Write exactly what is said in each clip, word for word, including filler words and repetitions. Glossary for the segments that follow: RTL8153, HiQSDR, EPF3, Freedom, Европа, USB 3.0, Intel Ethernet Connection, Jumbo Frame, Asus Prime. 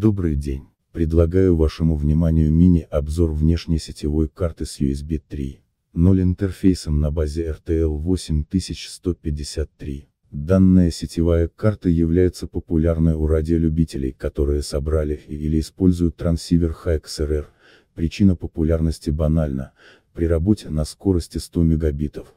Добрый день, предлагаю вашему вниманию мини-обзор внешнесетевой карты с ю эс би три точка ноль интерфейсом на базе эр ти эл восемь тысяч сто пятьдесят три. Данная сетевая карта является популярной у радиолюбителей, которые собрали или используют трансивер HiQSDR. Причина популярности банальна: при работе на скорости сто мегабитов,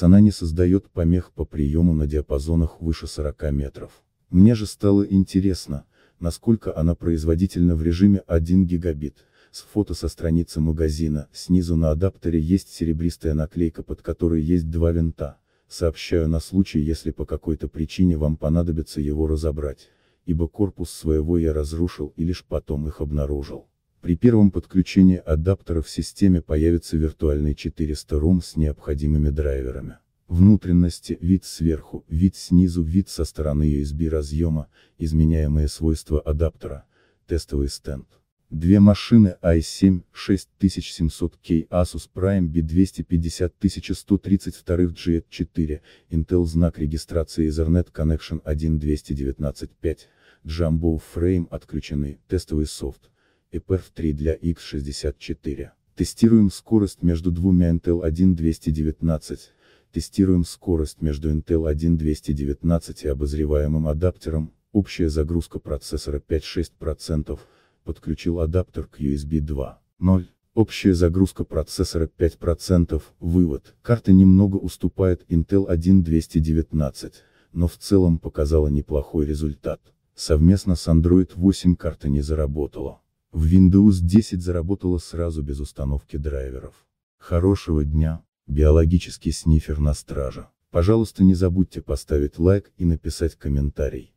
она не создает помех по приему на диапазонах выше сорока метров. Мне же стало интересно, насколько она производительна в режиме один гигабит. С фото со страницы магазина, снизу на адаптере есть серебристая наклейка, под которой есть два винта. Сообщаю на случай, если по какой-то причине вам понадобится его разобрать, ибо корпус своего я разрушил и лишь потом их обнаружил. При первом подключении адаптера в системе появится виртуальный четыреста ром с необходимыми драйверами. Внутренности, вид сверху, вид снизу, вид со стороны ю эс би разъема, изменяемые свойства адаптера, тестовый стенд. Две машины ай семь шесть тысяч семьсот кей Asus Prime би двести пятьдесят тысяч сто тридцать два джи эф четыре, Intel знак регистрации Ethernet Connection один двести девятнадцать пять, Jumbo Frame отключены, тестовый софт, и пи эф три для икс шестьдесят четыре. Тестируем скорость между двумя Intel один двести девятнадцать, тестируем скорость между Intel один двести девятнадцать и обозреваемым адаптером, общая загрузка процессора пять-шесть процентов, подключил адаптер к ю эс би два точка ноль, общая загрузка процессора пять процентов, вывод, карта немного уступает Intel один двести девятнадцать, но в целом показала неплохой результат. Совместно с андроид восемь карта не заработала. В виндоус десять заработала сразу без установки драйверов. Хорошего дня, биологический снифер на страже. Пожалуйста, не забудьте поставить лайк и написать комментарий.